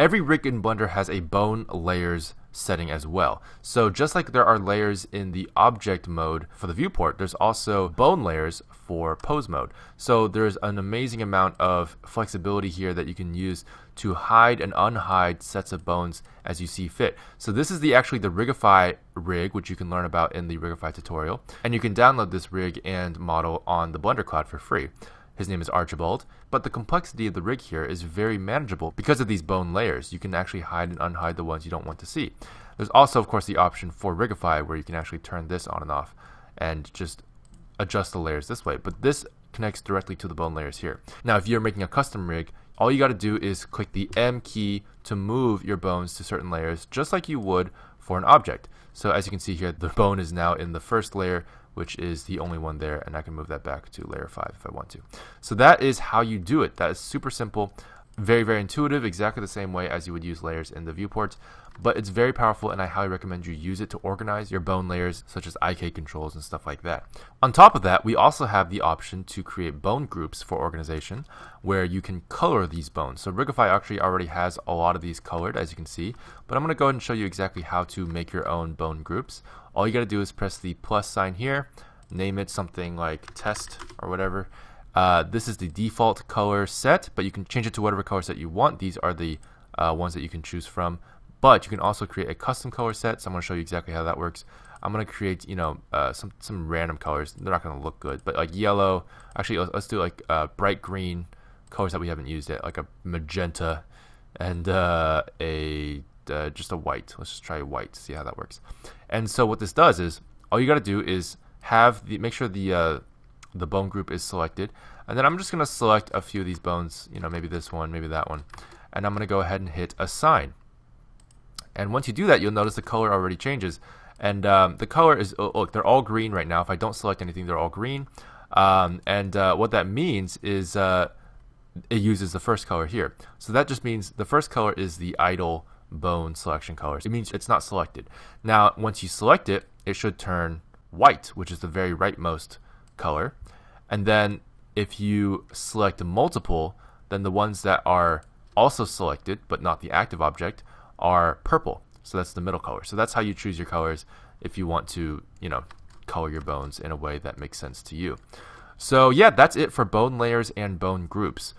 Every rig in Blender has a bone layers setting as well. So just like there are layers in the object mode for the viewport, there's also bone layers for pose mode. So there's an amazing amount of flexibility here that you can use to hide and unhide sets of bones as you see fit. So this is actually the Rigify rig, which you can learn about in the Rigify tutorial. And you can download this rig and model on the Blender Cloud for free. His name is Archibald, but the complexity of the rig here is very manageable because of these bone layers. You can actually hide and unhide the ones you don't want to see. There's also, of course, the option for Rigify where you can actually turn this on and off and just adjust the layers this way, but this connects directly to the bone layers here. Now, if you're making a custom rig, all you got to do is click the M key to move your bones to certain layers, just like you would for an object. So as you can see here, the bone is now in the first layer, which is the only one there, and I can move that back to layer 5 if I want to. So that is how you do it. That is super simple, very, very intuitive, exactly the same way as you would use layers in the viewport, but it's very powerful, and I highly recommend you use it to organize your bone layers, such as IK controls and stuff like that. On top of that, we also have the option to create bone groups for organization, where you can color these bones. So Rigify actually already has a lot of these colored, as you can see, but I'm going to go ahead and show you exactly how to make your own bone groups. All you got to do is press the plus sign here, name it something like test or whatever. This is the default color set, but you can change it to whatever color set you want. These are the ones that you can choose from, but you can also create a custom color set. So I'm going to show you exactly how that works. I'm going to create, you know, some random colors. They're not going to look good, but like yellow. Actually, let's do like bright green, colors that we haven't used yet, like a magenta and just a white. Let's just try white, see how that works. And so what this does is all you got to do is have the make sure the bone group is selected, and then I'm just going to select a few of these bones, you know, maybe this one, maybe that one, and I'm going to go ahead and hit assign. And once you do that, you'll notice the color already changes, and the color is, oh, look, they're all green right now. If I don't select anything, they're all green, and what that means is it uses the first color here. So that just means the first color is the idle bone selection colors. It means it's not selected. Now, once you select it, it should turn white, which is the very rightmost color. And then if you select multiple, then the ones that are also selected, but not the active object, are purple. So that's the middle color. So that's how you choose your colors if you want to, you know, color your bones in a way that makes sense to you. So yeah, that's it for bone layers and bone groups.